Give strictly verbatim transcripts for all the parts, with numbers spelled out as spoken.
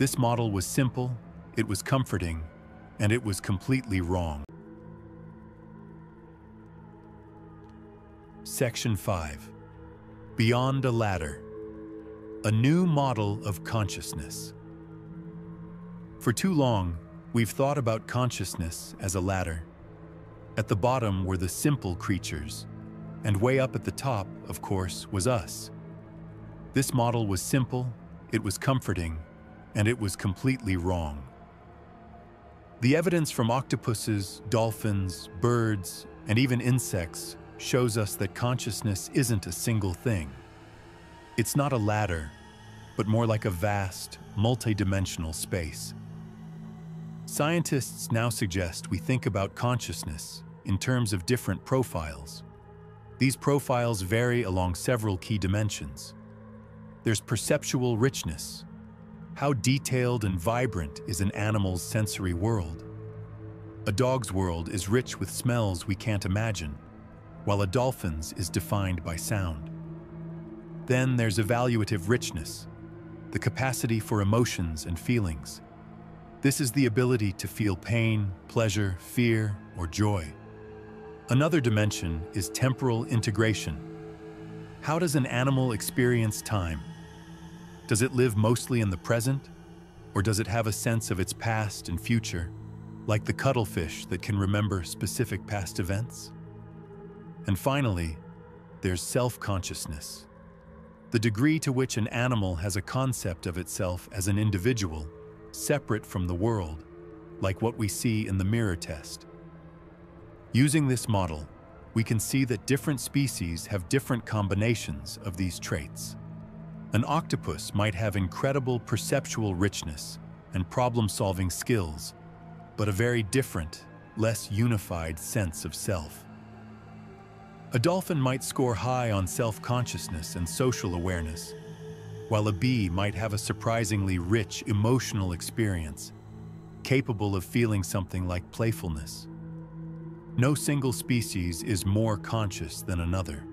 This model was simple, it was comforting, and it was completely wrong. Section five. Beyond a Ladder. A new model of consciousness. For too long, we've thought about consciousness as a ladder. At the bottom were the simple creatures, and way up at the top, of course, was us. This model was simple, it was comforting, and it was completely wrong. The evidence from octopuses, dolphins, birds, and even insects shows us that consciousness isn't a single thing. It's not a ladder, but more like a vast, multidimensional space. Scientists now suggest we think about consciousness in terms of different profiles. These profiles vary along several key dimensions. There's perceptual richness. How detailed and vibrant is an animal's sensory world? A dog's world is rich with smells we can't imagine, while a dolphin's is defined by sound. Then there's evaluative richness, the capacity for emotions and feelings. This is the ability to feel pain, pleasure, fear, or joy. Another dimension is temporal integration. How does an animal experience time? Does it live mostly in the present, or does it have a sense of its past and future, like the cuttlefish that can remember specific past events? And finally, there's self-consciousness, the degree to which an animal has a concept of itself as an individual, separate from the world, like what we see in the mirror test. Using this model, we can see that different species have different combinations of these traits. An octopus might have incredible perceptual richness and problem-solving skills, but a very different, less unified sense of self. A dolphin might score high on self-consciousness and social awareness, while a bee might have a surprisingly rich emotional experience, capable of feeling something like playfulness. No single species is more conscious than another.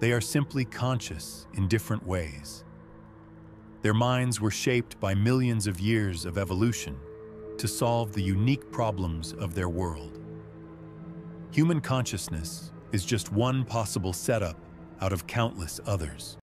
They are simply conscious in different ways. Their minds were shaped by millions of years of evolution to solve the unique problems of their world. Human consciousness is just one possible setup out of countless others.